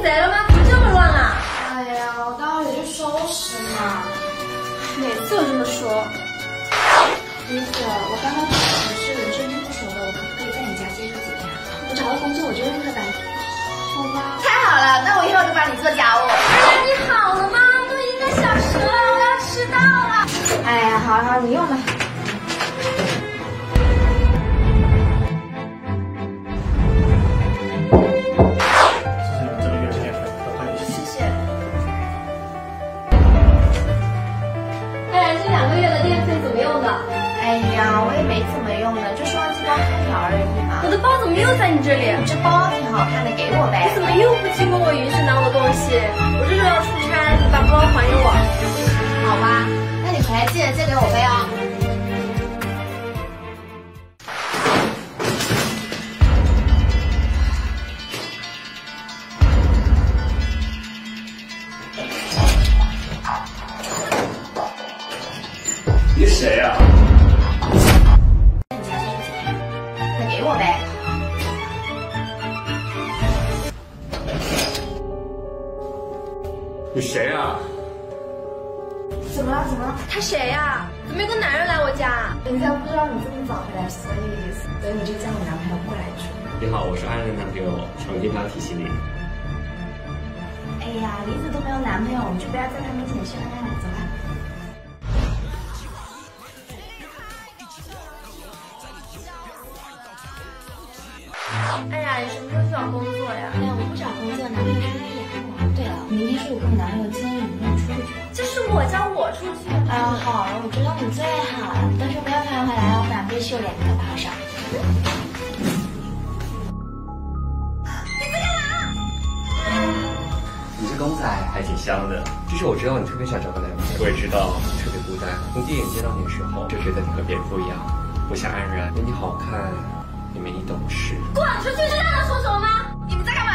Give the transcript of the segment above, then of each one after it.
进贼了吗？怎么这么乱啊？哎呀，我待会去收拾嘛。每次都这么说。李姐，我刚刚找的是我身边不熟的，我可不可以在你家接受几天？我找到工作我就立刻搬。好吧。太好了，那我一会儿就帮你做家务。哎呀，你好了吗？都1个小时了，我要迟到了。哎呀，好好，你用吧。 这里这包挺好看的，给我呗。你怎么又不经过我允许拿我的东西？我这是要出差，你把包还给我。好吧，那你回来记得借给我背哦。你谁呀、啊？ 你谁呀、啊？怎么了？怎么了？他谁呀、啊？怎么有个男人来我家？人家不知道你这么早回来，所以等你就叫我男朋友过来住。你好，我是安然的男朋友，想跟他提起你。哎呀，梨子都没有男朋友，我们就不要在他面前秀恩爱了，走吧。哎呀，你什么时候去找工作呀？哎呀，我不找工作，男朋友说。 明天是我跟我男朋友见面，你跟我出去。这是我叫我出去。哎呀，好了，我知道你最好了，但是不要太晚回来，要不然被秀脸可不好上。你在干嘛？你这公仔还挺香的。就是我知道你特别想找个男朋友，我也知道你特别孤单。从第一眼见到你的时候，就觉得你和别人不一样，不像安然，没你好看，也没你懂事。滚出去！知道他说什么吗？你们在干嘛？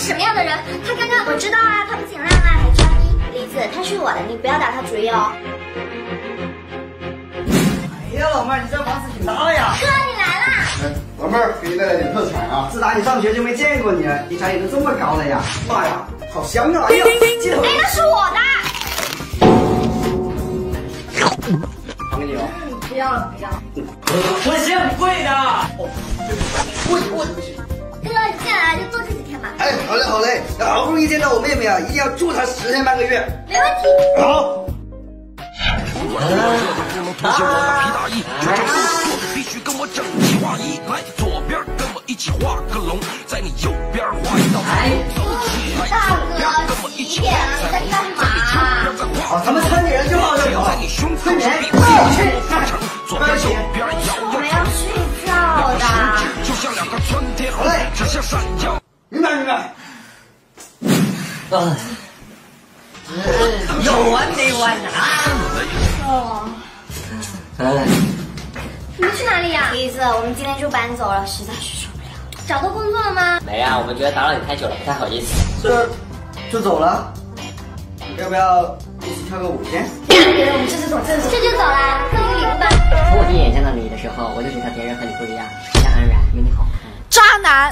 什么样的人？他刚刚我知道啊，他不仅浪漫还专一。梨子，他是我的，你不要打他主意哦。哎呀，老妹儿，你这房子挺大呀！哥，你来啦！哎，老妹儿，给你带来点特产啊！自打你上学就没见过你，你长也都这么高了呀！妈呀，好香啊！哎呀，鸡腿！哎，那是我的。还给你哦。嗯，不要了，不要了。我嫌贵的。哦，我。 哥，你进来就多住几天吧。哎，好嘞，好嘞。好不容易见到我妹妹啊，一定要住她10天半个月。没问题。好。必须跟我整齐划一。来，左边跟我一起画个龙，在你右边画一道龙。大哥，跟我一起在干嘛？好，咱们3个人就好了。分别左边右边摇摇。我要睡觉的。 像两个春天好嘞，指向闪耀。明白明白。有完没完啊！哦。哎。你们去哪里呀？梨子，我们今天就搬走了，实在是受不了。找到工作了吗？没啊，我们觉得打扰你太久了，不太好意思。就走了？要不要一起跳个舞先？我们这就走啦，送你个礼物吧。从我第一眼见到你的时候，我就觉得别人和你不一样。 安然，没你好看，渣男。